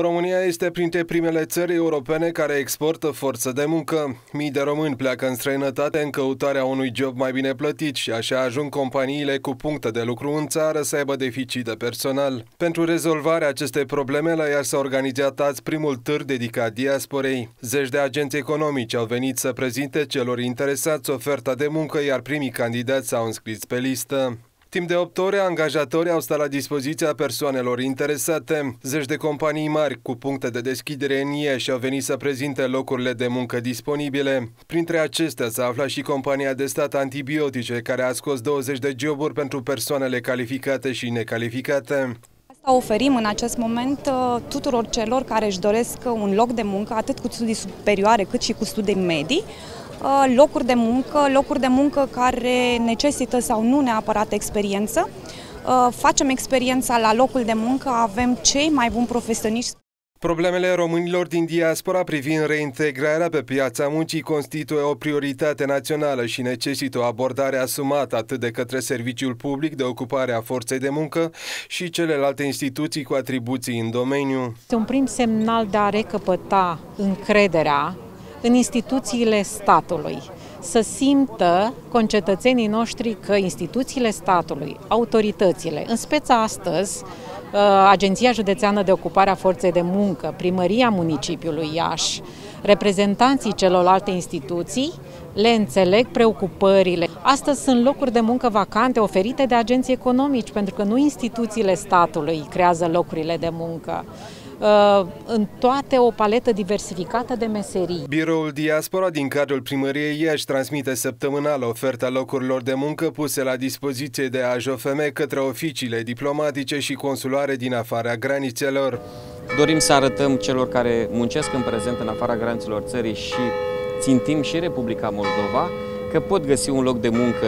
România este printre primele țări europene care exportă forță de muncă. Mii de români pleacă în străinătate în căutarea unui job mai bine plătit și așa ajung companiile cu puncte de lucru în țară să aibă deficit de personal. Pentru rezolvarea acestei probleme, la Iași s-a organizat azi primul târg dedicat diasporei. Zeci de agenți economici au venit să prezinte celor interesați oferta de muncă, iar primii candidați s-au înscris pe listă. Timp de 8 ore, angajatorii au stat la dispoziția persoanelor interesate. Zeci de companii mari cu puncte de deschidere în Iași au venit să prezinte locurile de muncă disponibile. Printre acestea s-a aflat și compania de stat Antibiotice, care a scos 20 de joburi pentru persoanele calificate și necalificate. Oferim în acest moment tuturor celor care își doresc un loc de muncă, atât cu studii superioare cât și cu studii medii, locuri de muncă care necesită sau nu neapărat experiență. Facem experiența la locul de muncă, avem cei mai buni profesioniști. Problemele românilor din diaspora privind reintegrarea pe piața muncii constituie o prioritate națională și necesită o abordare asumată atât de către Serviciul Public de Ocupare a Forței de Muncă și celelalte instituții cu atribuții în domeniu. Este un prim semnal de a recăpăta încrederea în instituțiile statului, să simtă concetățenii noștri că instituțiile statului, autoritățile, în speța astăzi, Agenția Județeană de Ocupare a Forței de Muncă, Primăria Municipiului Iași, reprezentanții celorlalte instituții, le înțeleg preocupările. Astăzi sunt locuri de muncă vacante oferite de agenții economici, pentru că nu instituțiile statului creează locurile de muncă. În toate o paletă diversificată de meserii. Biroul Diaspora din cadrul Primăriei Iași transmite săptămânal oferta locurilor de muncă puse la dispoziție de AJOFM către oficiile diplomatice și consulare din afara granițelor. Dorim să arătăm celor care muncesc în prezent în afara granițelor țării și țintim și Republica Moldova că pot găsi un loc de muncă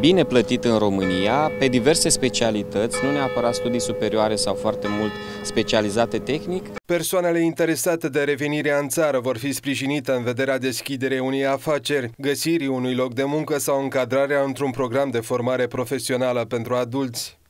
bine plătit în România, pe diverse specialități, nu neapărat studii superioare sau foarte mult specializate tehnic. Persoanele interesate de revenirea în țară vor fi sprijinite în vederea deschiderei unei afaceri, găsirii unui loc de muncă sau încadrarea într-un program de formare profesională pentru adulți.